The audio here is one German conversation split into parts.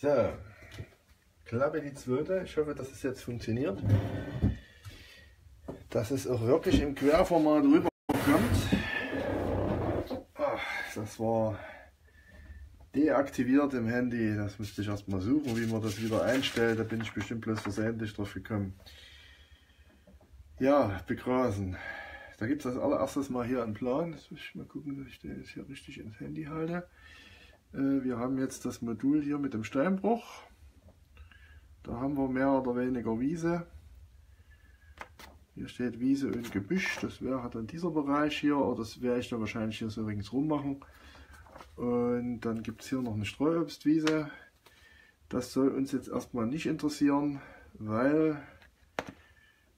So, Klappe die zweite. Ich hoffe, dass es jetzt funktioniert. Dass es auch wirklich im Querformat rüberkommt. Ach, das war deaktiviert im Handy. Das müsste ich erstmal suchen, wie man das wieder einstellt. Da bin ich bestimmt bloß versehentlich drauf gekommen. Ja, begrasen. Da gibt es als allererstes mal hier einen Plan. Jetzt muss ich mal gucken, dass ich den jetzt hier richtig ins Handy halte. Wir haben jetzt das Modul hier mit dem Steinbruch. Da haben wir mehr oder weniger Wiese. Hier steht Wiese und Gebüsch. Das wäre dann dieser Bereich hier. Oder das werde ich dann wahrscheinlich hier so ringsrum machen. Und dann gibt es hier noch eine Streuobstwiese. Das soll uns jetzt erstmal nicht interessieren, weil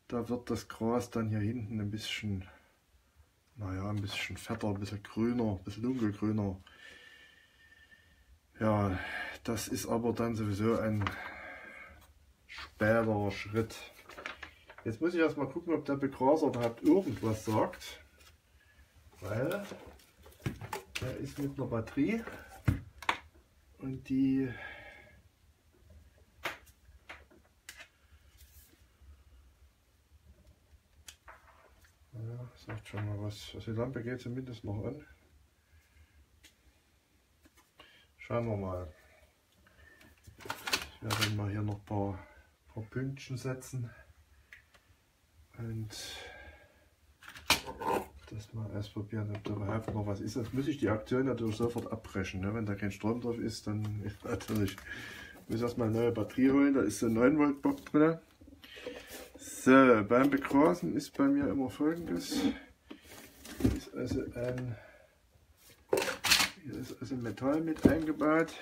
da wird das Gras dann hier hinten ein bisschen, naja, ein bisschen fetter, ein bisschen grüner, ein bisschen dunkelgrüner. Ja, das ist aber dann sowieso ein späterer Schritt. Jetzt muss ich erstmal gucken, ob der Begraser überhaupt irgendwas sagt, weil der ist mit einer Batterie und die ja, sagt schon mal was. Also die Lampe geht zumindest noch an. Schauen wir mal. Ich werde dann mal hier noch ein paar Pünktchen setzen und das mal erst probieren, ob da überhaupt noch was ist. Jetzt muss ich die Aktion natürlich sofort abbrechen. Ne? Wenn da kein Strom drauf ist, dann ist natürlich. Ich muss erstmal eine neue Batterie holen. Da ist so ein 9-Volt-Bock drin. So, beim Begrasen ist bei mir immer folgendes: hier ist also Metall mit eingebaut.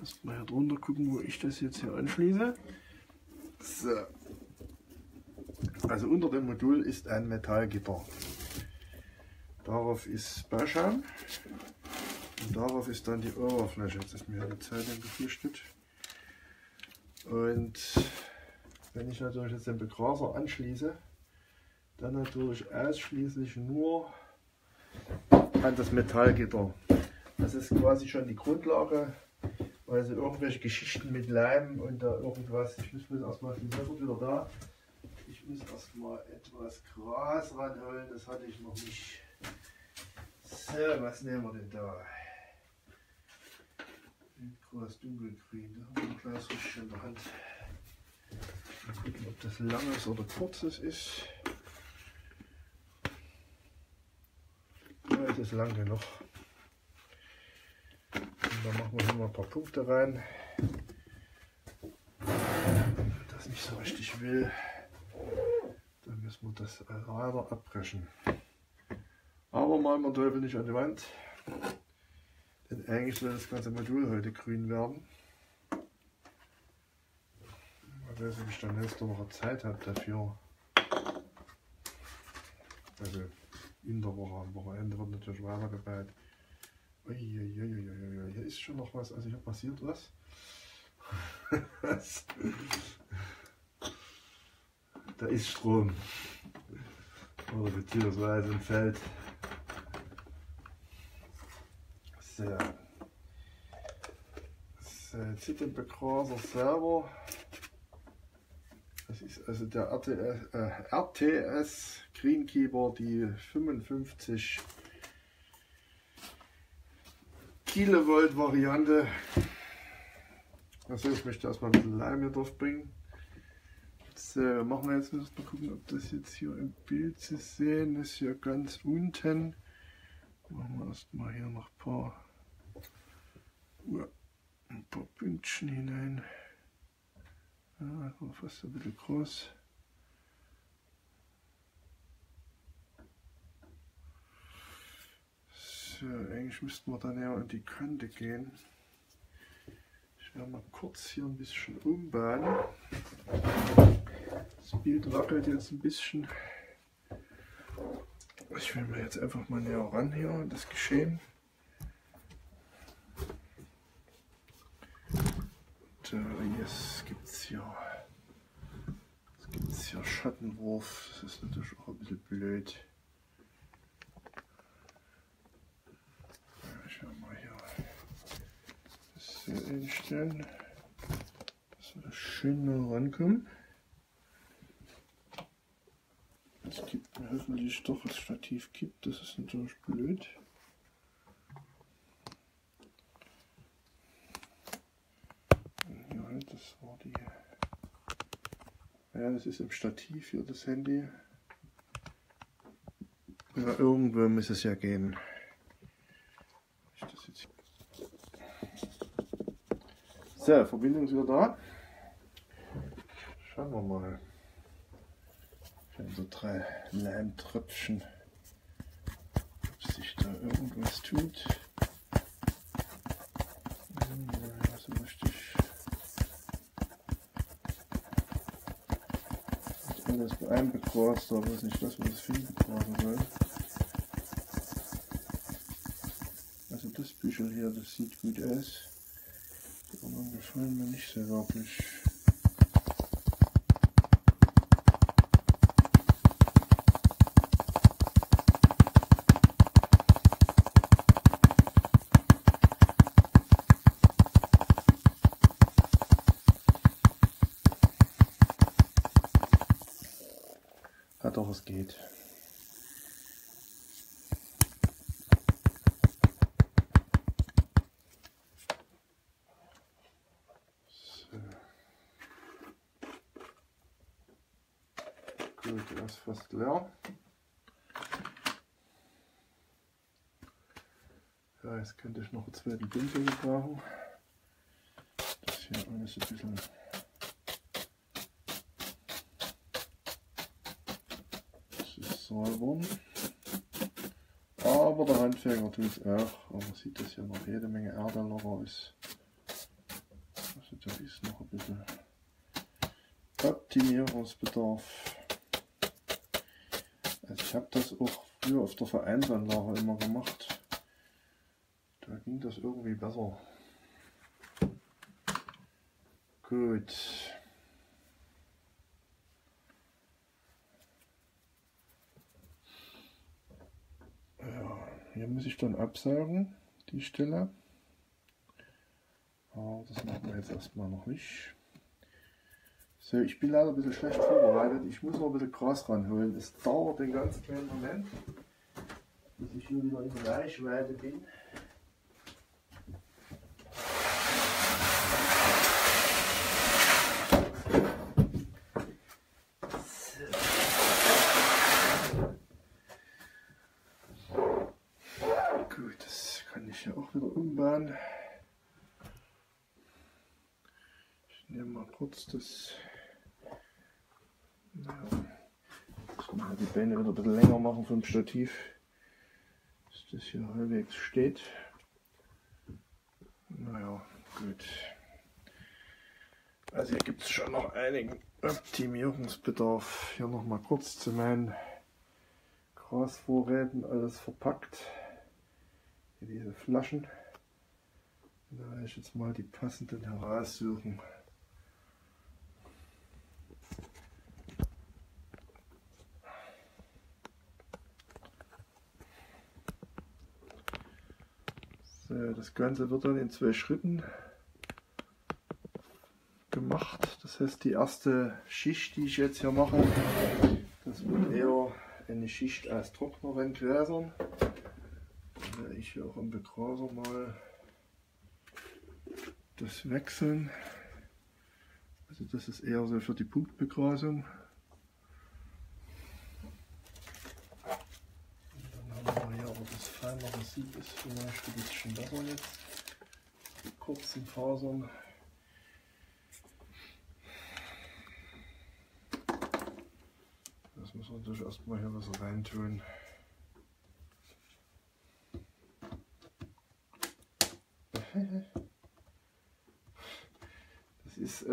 Lass mal hier drunter gucken, wo ich das jetzt hier anschließe. So. Also unter dem Modul ist ein Metallgitter. Darauf ist Bauschaum und darauf ist dann die Oberfläche. Jetzt ist mir die Zeitung geflüchtet. Und wenn ich natürlich jetzt den Begraser anschließe, dann natürlich ausschließlich nur an das Metallgitter. Das ist quasi schon die Grundlage, also irgendwelche Geschichten mit Leim und da irgendwas. Ich muss erstmal wieder da. Ich muss erstmal etwas Gras ranholen, das hatte ich noch nicht. So, was nehmen wir denn da? Windgras dunkelgrün, da haben wir gleich richtig in der Hand. Mal gucken, ob das langes oder kurzes ist. Ja, es ist lang genug. Und dann machen wir hier mal ein paar Punkte rein. Wenn man das nicht so richtig will, dann müssen wir das leider abbrechen. Aber malen wir den Teufel nicht an die Wand. Denn eigentlich soll das ganze Modul heute grün werden. Ich weiß nicht, ob ich dann nächste Woche Zeit habe dafür. Also in der Woche, am Wochenende wird natürlich weitergebaut. Uiuiuiui, hier ist schon noch was, also hier passiert was. Da ist Strom. Oder beziehungsweise im Feld. So. So, jetzt sieht der Begraser selber. Das ist also der RTS Greenkeeper, die 55 Kilovolt Variante. Also ich möchte erstmal ein bisschen Leim hier drauf bringen. So, machen wir jetzt mal gucken, ob das jetzt hier im Bild zu sehen ist. Hier ganz unten. Machen wir erstmal hier noch ein paar Pünktchen hinein. Ja, das war fast ein bisschen groß. So, eigentlich müssten wir dann ja an die Kante gehen. Ich werde mal kurz hier ein bisschen umbauen. Das Bild wackelt jetzt ein bisschen. Ich will mir jetzt einfach mal näher ran hier und das Geschehen. Jetzt gibt es hier Schattenwurf, das ist natürlich auch ein bisschen blöd. Ich schau mal hier. So, hier einstellen, dass wir da schön nah rankommen. Es gibt mir hoffentlich doch das Stativ gibt, das ist natürlich blöd. Ja, das war die. Ja, das ist im Stativ hier das Handy. Ja, irgendwo muss es ja gehen. So, Verbindung ist wieder da. Schauen wir mal. Unsere drei Leimtröpfchen, ob sich da irgendwas tut. So richtig. Das ist alles bei einem begrast, aber ist nicht das, was es viel begrasen soll. Also das Büschel hier, das sieht gut aus. Die anderen gefallen mir nicht so wirklich. Hat doch was geht. Gut, der ist fast leer. Ja, jetzt könnte ich noch einen zweiten Pinsel gebrauchen. Das hier alles ein bisschen sauber. Aber der Handfeger tut es auch. Aber man sieht, dass hier noch jede Menge Erde locker ist. Also da ist noch ein bisschen Optimierungsbedarf. Also ich habe das auch früher auf der Vereinsanlage immer gemacht. Da ging das irgendwie besser. Gut. Ja, hier muss ich dann absaugen, die Stelle. Aber das machen wir jetzt erstmal noch nicht. So, ich bin leider ein bisschen schlecht vorbereitet. Ich muss noch ein bisschen Gras ranholen. Es dauert den ganzen kleinen Moment, bis ich hier wieder in der Reichweite bin. So. Gut, das kann ich ja auch wieder umbauen. Ich nehme mal kurz das. Jetzt muss man die Beine wieder ein bisschen länger machen vom Stativ, dass das hier halbwegs steht. Naja, gut. Also hier gibt es schon noch einigen Optimierungsbedarf. Hier nochmal kurz zu meinen Grasvorräten, alles verpackt. Hier diese Flaschen. Da werde ich jetzt mal die passenden heraussuchen. Das Ganze wird dann in 2 Schritten gemacht. Das heißt, die erste Schicht, die ich jetzt hier mache, das wird eher eine Schicht aus trockneren Gräsern. Da werde ich hier auch im Begraser mal das wechseln. Also das ist eher so für die Punktbegrasung. Das sieht es vielleicht ein bisschen besser jetzt, mit kurzen Fasern. Das muss man natürlich erstmal hier was reintun. Das ist,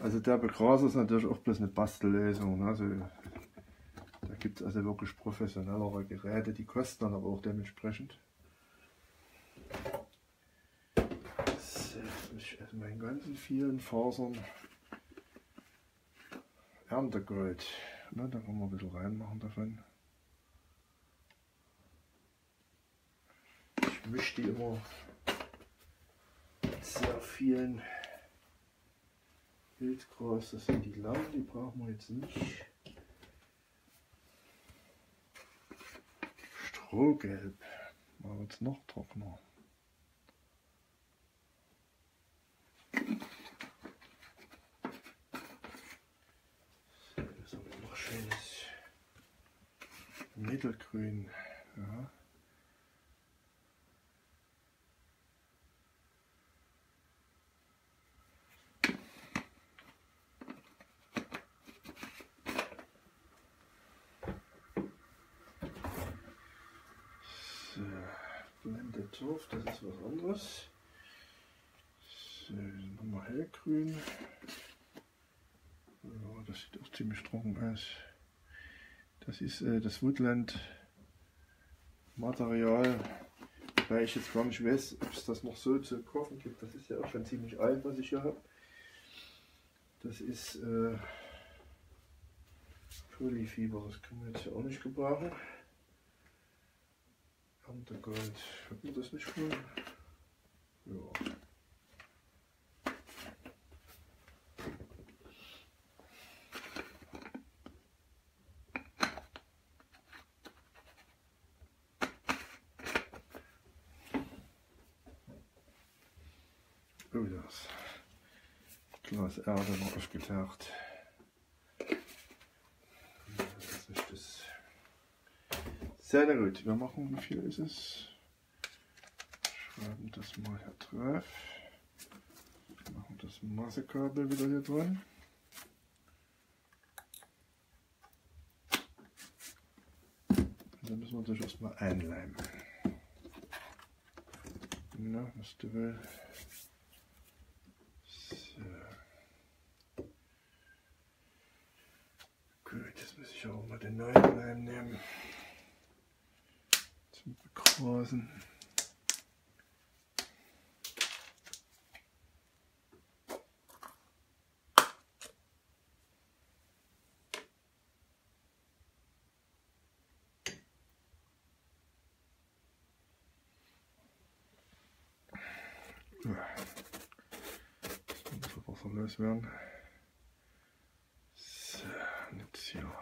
also der Begraser ist natürlich auch bloß eine Bastellösung, ne? Also, gibt es also wirklich professionellere Geräte, die kosten dann aber auch dementsprechend. So, ich esse meinen ganzen vielen Fasern Erntegold. Na, da können wir ein bisschen reinmachen davon. Ich mische die immer sehr vielen Wildkräus, das sind die Lauen, die brauchen wir jetzt nicht. Strohgelb, machen wir jetzt noch trockener. So, das haben wir noch schönes Mittelgrün. Ja. Blendettorf, das ist was anderes. So, nochmal hellgrün. Ja, das sieht auch ziemlich trocken aus. Das ist das Woodland Material, weil ich jetzt gar nicht weiß, ob es das noch so zu kaufen gibt. Das ist ja auch schon ziemlich alt, was ich hier habe. Das ist Furley-Fieber, das können wir jetzt hier auch nicht gebrauchen. Untergold, hat mir das nicht gefunden? Ja. Oh, das Glas Erde noch aufgetaucht. Das ist das. Sehr gut, wir machen, wie viel ist es? Schreiben das mal hier drauf. Machen das Massekabel wieder hier dran. Und dann müssen wir natürlich erstmal einleimen. Na, was du willst. So. Gut, jetzt muss ich auch mal den neuen Leim nehmen. Begrasen. Das muss Wasser los werden. So, jetzt hier.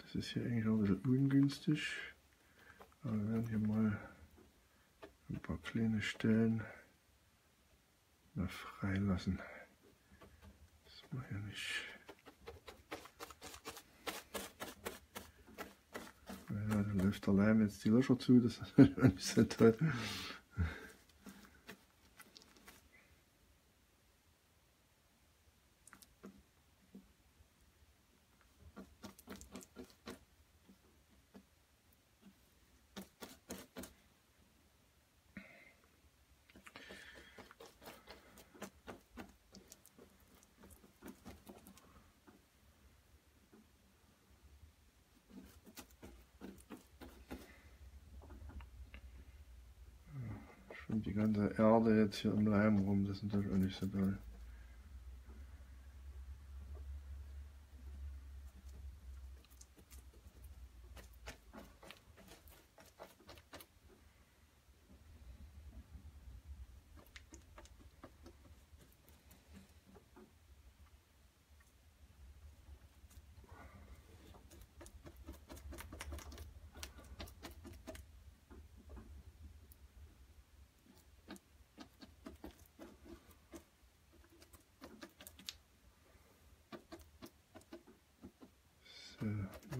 Das ist hier eigentlich auch ein bisschen ungünstig, aber wir werden hier mal ein paar kleine Stellen mal freilassen. Das mache ich ja nicht. Ja, dann läuft der Leim jetzt die Löcher zu, das ist ein bisschen toll. Und die ganze Erde jetzt hier im Leim rum, das ist natürlich auch nicht so toll.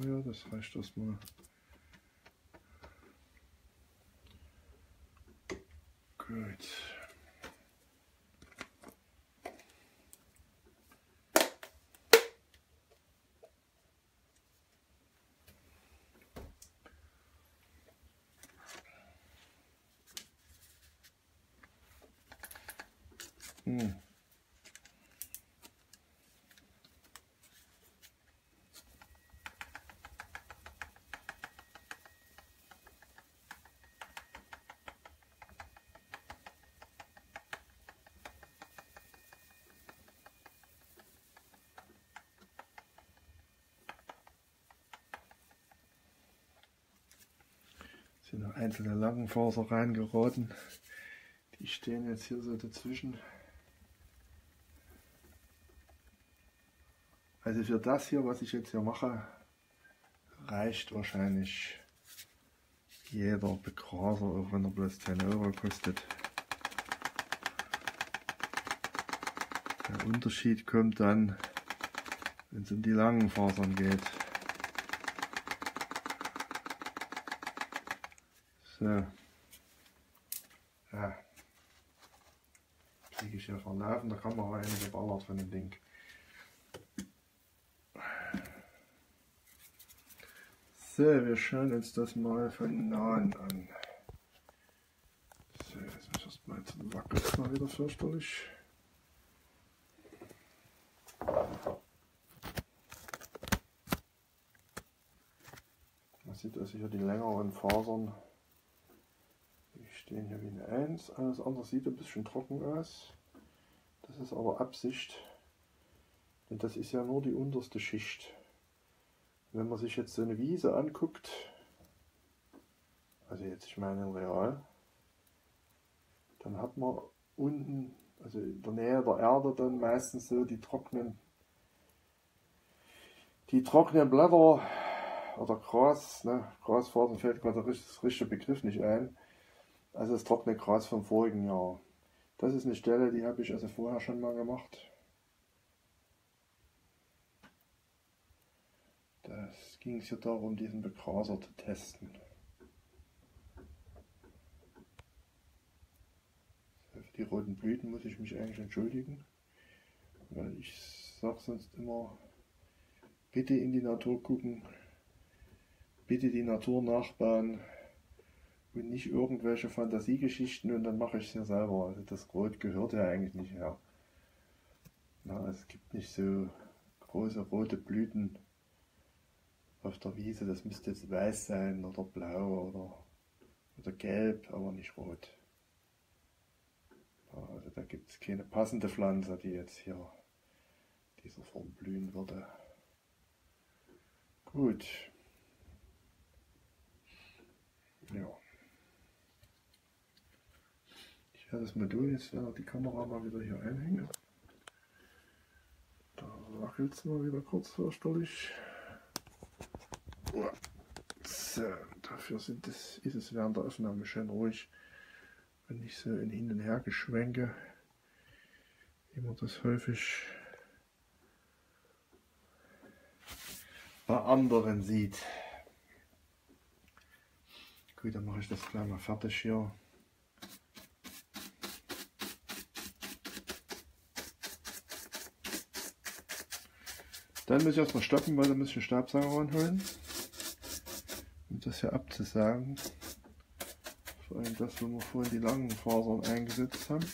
Ja, das reicht erstmal. Gut. sind noch einzelne Lampenfaser reingeraten. Die stehen jetzt hier so dazwischen. Also für das hier, was ich jetzt hier mache, reicht wahrscheinlich jeder Begraser, auch wenn er bloß 10 Euro kostet. Der Unterschied kommt dann, wenn es um die langen Fasern geht. So. Ja. Kriege ich hier verlaufen, da kann man aber eine geballert von dem Ding. So, wir schauen uns das mal von nahen an. So, jetzt muss ich erstmal, jetzt wackelt es mal wieder fürchterlich. Man sieht also hier die längeren Fasern. Die stehen hier wie eine 1. Alles andere sieht ein bisschen trocken aus. Das ist aber Absicht. Denn das ist ja nur die unterste Schicht. Wenn man sich jetzt so eine Wiese anguckt, also jetzt, ich meine im Real, dann hat man unten, also in der Nähe der Erde, dann meistens so die trockenen Blätter oder Gras, ne? Grasfasern fällt gerade der richtige Begriff nicht ein, also das trockene Gras vom vorigen Jahr. Das ist eine Stelle, die habe ich also vorher schon mal gemacht. Es ging hier darum, diesen Begraser zu testen. Für die roten Blüten muss ich mich eigentlich entschuldigen, weil ich sage sonst immer, bitte in die Natur gucken, bitte die Natur nachbauen und nicht irgendwelche Fantasiegeschichten und dann mache ich es ja selber. Also das Rot gehört ja eigentlich nicht her. Na, es gibt nicht so große rote Blüten auf der Wiese, das müsste jetzt weiß sein oder blau oder gelb, aber nicht rot. Ja, also da gibt es keine passende Pflanze, die jetzt hier dieser Form blühen würde. Gut. Ja. Ich werde das mal tun, jetzt werde ich die Kamera mal wieder hier einhängen. Da wackelt es mal wieder kurz fürchterlich. So, dafür ist es während der Aufnahme schön ruhig, wenn ich so in hin und her geschwenke, wie man das häufig bei anderen sieht. Gut, dann mache ich das gleich mal fertig hier. Dann muss ich erstmal stoppen, weil dann muss ich einen Staubsauger ranholen, um das hier abzusagen. Vor allem das, wo wir vorhin die langen Fasern eingesetzt haben.